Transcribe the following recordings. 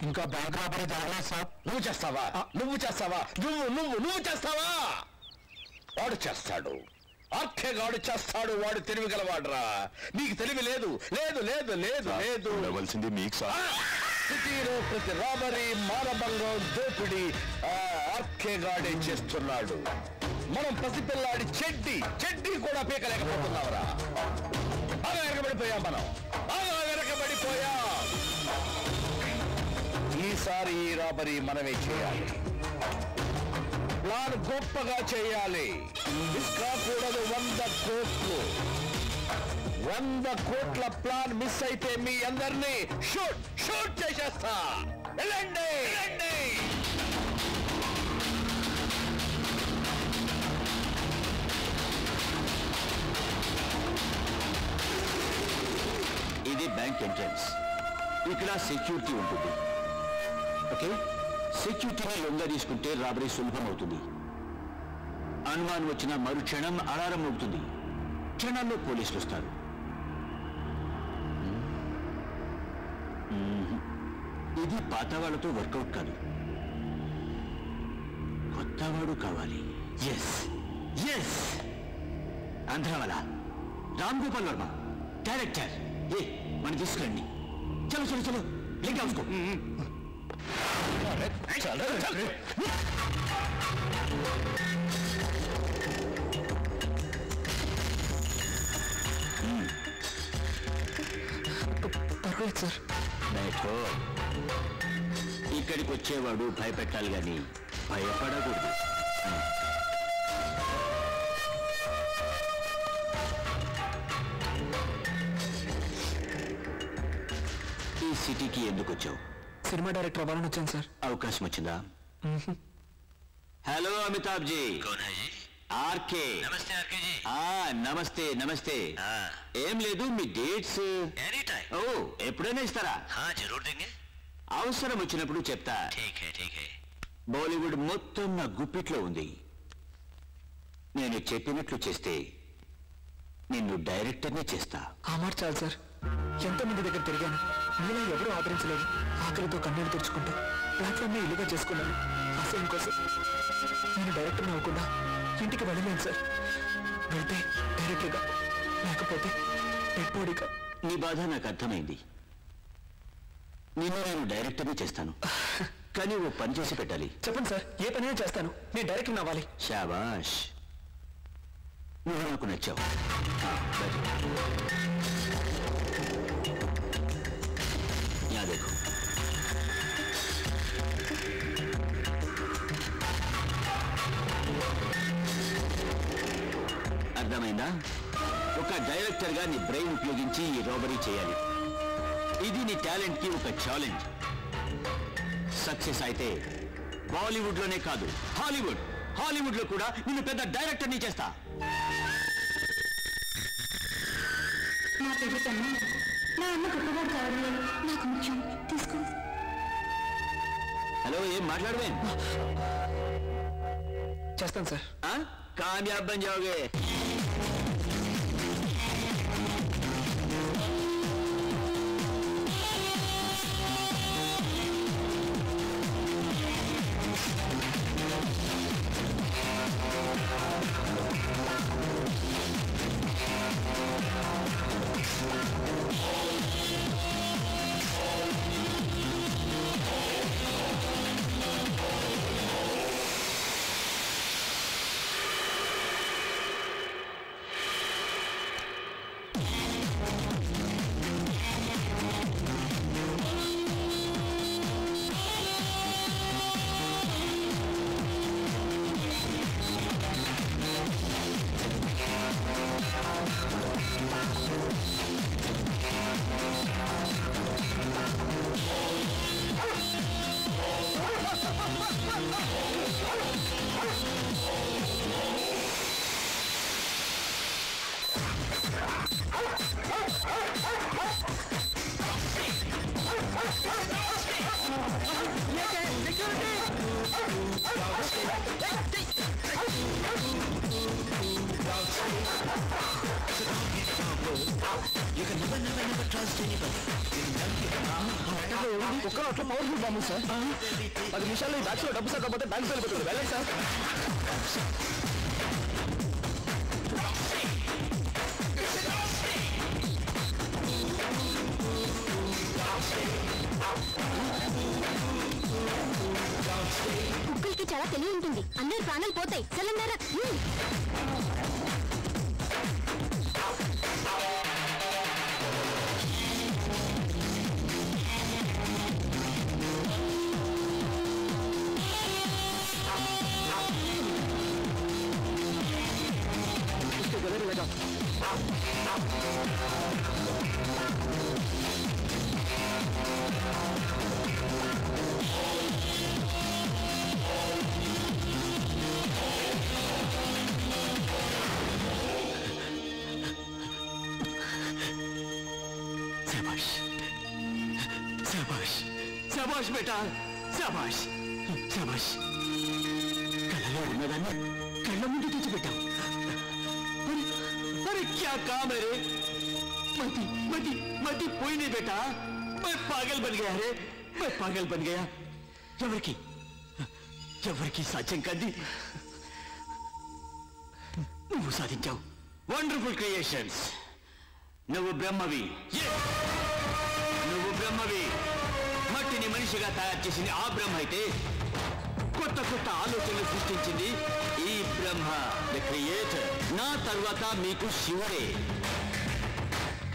Inca bank राबरी जरूर साहब అక్కగాడు చేస్తాడు వాడు తెలివిగలవాడరా నీకు తెలివి లేదు లేదు లేదు లేదు లేదు అవలసింది మీకు సార్ తీరో ప్రతి రాబరీ మారబంగం దోపిడి అక్కగాడే చేస్తున్నాడు మనం పసిపిల్లాడి చెడ్డి చెడ్డి కూడా పీకలేకపోతున్నావరా అలా ఎరగబడిపోయాం మనం అలా ఎరగబడిపోయాం ఈసారి ఈ రాబరీ మనమే చేయాలి प्लान गोपगा चेयाले इसका कूडदु 100 కోట్ల प्लान मिस अयिते मी अंदर्नी शूट शूट चेस्ता एल्लंडी एल्लंडी इदी बैंक एंट्रेंस इक्कड सेक्यूरिटी उंटुंदी ओके సెక్యూరిటీని లొంగ తీసుకుంటే రాబరీ సులభం అవుతుంది అనుమానం వచ్చిన మరుక్షణం అలారం మోగుతుంది క్షణంలో పోలీసులు వస్తారు ఇది పాత వాళ్ళతో వర్కౌట్ కాదు కొత్త వాడు కావాలి S S Andhrawala Ram Gopal Varma director ఏ మనం తీసుకురండి చలో చలో చలో లింక్ అవుసుకో चल पर्वे सर बैठो इकड़कोचेवा भयपेटाल गानी भयपड़कूडदु ई सिटी की एंदुकोच्चावु सिनेमा डायरेक्टर अवान వచ్చాను सर अवकाश వచ్చిందా हेलो अमिताभ जी कौन है जी आरके नमस्ते आरके जी हां नमस्ते नमस्ते हां ఏం లేదు మీ డేట్స్ ఎనీ టైం ఓ ఎప్పుడైనా ఇస్తారా हां जरूर देंगे అవసరం వచ్చినప్పుడు చెప్తా ठीक है బాలీవుడ్ మొత్తం నా గుప్పిట్లో ఉంది నేను చెప్పినట్లు చేస్తే నిన్ను డైరెక్టర్నే చేస్తా అమర్ చాల్ సార్ ఎంతమంది దగ్గర తిరిగాను నేను ఎవరు ఆదరించలేదు ఆకలితో కన్నీళ్లు తుడుచుకుంటూ ప్లాట్ఫామ్ ని ఇల్లుగా చేసుకున్నాను అసలు కోసం నేను డైరెక్టర్ అవ్వకుండా ఇంటికి వెళ్ళలేను సార్ వెళ్తే డైరెక్టర్గా లేకపోతే డెడ్బోడీగా నీ బాధ నాకు అర్థమైంది నేను డైరెక్టర్ని చేస్తాను కానీ ఓ పని చేసి పెట్టాలి చెప్పండి సార్ ఏ పనైనా చేస్తాను నేను డైరెక్టర్ అవ్వాలి శాబాష్ నువ్వు నాకు నచ్చావు देखो అర్థమైందా ఒక డైరెక్టర్ గా నీ బ్రెయిన్ ఉపయోగించి ఈ రాబరీ చేయాలి ఇది నీ టాలెంట్ కి ఒక ఛాలెంజ్ సక్సెస్ అయితే బాలీవుడ్ లోనే కాదు హాలీవుడ్ లో కూడా నిన్ను పెద్ద డైరెక్టర్ ని చేస్తా हेलो ये चेस्तान सर कामयाब बन जाओगे So don't get so close out. You can never trust anybody. ఒక్క అట్లా పవర్ఫుల్ బాంబు సార్ 10 నిమిషాల్లో ఈ బ్యాగ్స్లో డబ్బు సరిపోతే బ్యాంక్ వెళ్ళిపోతుంది వెళ్ళండి సార్ కుక్కలకి చాలా తెలివి ఉంటుంది అందరు ప్రాణాలు పోతాయి సిలిండర్ बेटा शाबाश शाबाश कल मुझे तुझे बेटा अरे क्या काम है रे मती मती मती कोई नहीं बेटा मैं पागल बन गया रे मैं पागल बन गया जबर की साचन कर दी वो साधिंचाओ वंडरफुल क्रिएशंस नव ब्रह्मवी మనిషిగా తయారు చేసిన ఆ బ్రహ్మ అయితే కొత్త కొత్త ఆలోచనలు సృష్టించింది ఈ బ్రహ్మ ద క్రియేటర్ నా తర్వాత మీకు శివుడే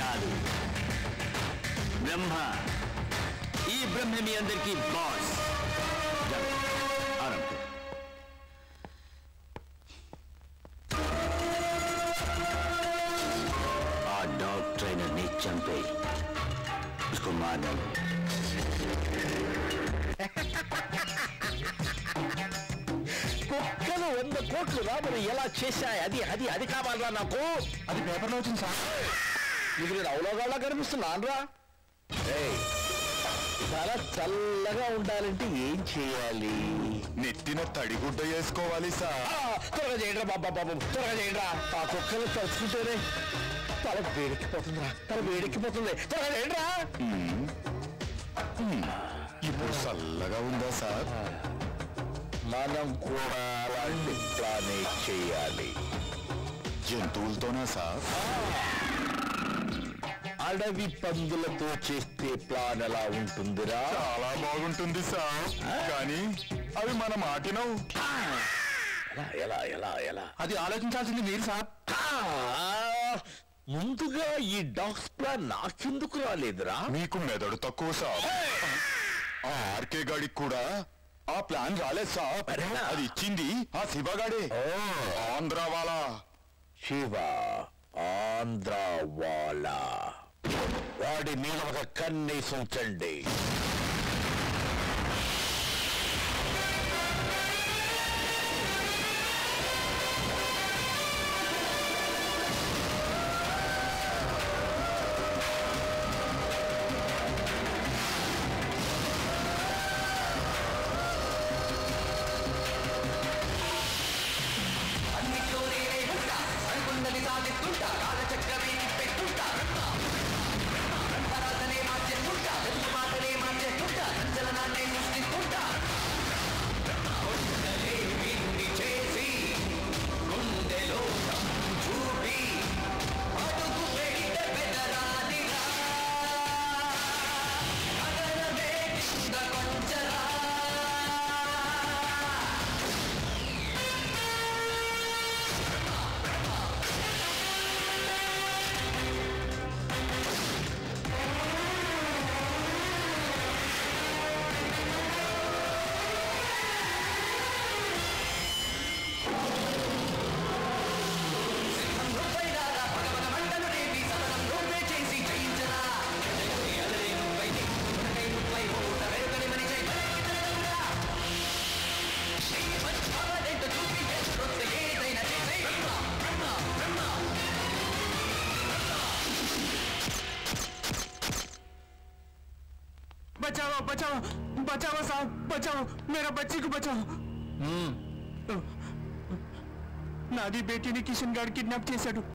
కాదు బ్రహ్మ ఈ బ్రహ్మ మీ అందరికీ బాస్ ఆ డాగ్ ట్రైనర్ ని చంపే उसको मारना కుక్కలు 100 కోట్లు రాబడి ఎలా చేశాయి అది అది అది కావాలరా నాకు అది పేపర్లో వచ్చింది సార్ ఇది అవలోగాలా కనిపిస్తున్నానరా చాలా చల్లగా ఉండాలంటే ఏం చేయాలి నెత్తిన తడిగుడ్డ వేసుకోవాలి సార్ త్వరగా చేయండిరా బాబు త్వరగా చేయండిరా ఆ కుక్కలు తలుచుకుంటేనే తల వేడెక్కిపోతుందిరా త్వరగా చేయండిరా ఇప్పుడు చల్లగా ఉందా సార్ మనం కూడా అలాంటి ప్లానే చేయాలి జంతువులతోనా సార్ అడవి పందులతో చేస్తే ప్లాన్ ఎలా ఉంటుందిరా చాలా బాగుంటుంది సార్ కానీ అవి మనం ఆటినవు ఎలా ఎలా ఎలా అది ఆలోచించాల్సింది మీరు సార్ ముందుగా ఈ డాగ్స్ ప్లాన్ నాకెందుకు రాలేదురా మీకు మెదడు తక్కువ సార్ ఆర్కే గాడికి కూడా ఆ ప్లాన్ రాలేదు సార్ అది ఇచ్చింది ఆ శివగాడే ఆంధ్ర వాలా శివ ఆంధ్ర వాలా వాడి మీద ఒక కన్నేసి ఉంచండి किशन गार्ड किडनैप चेसाडु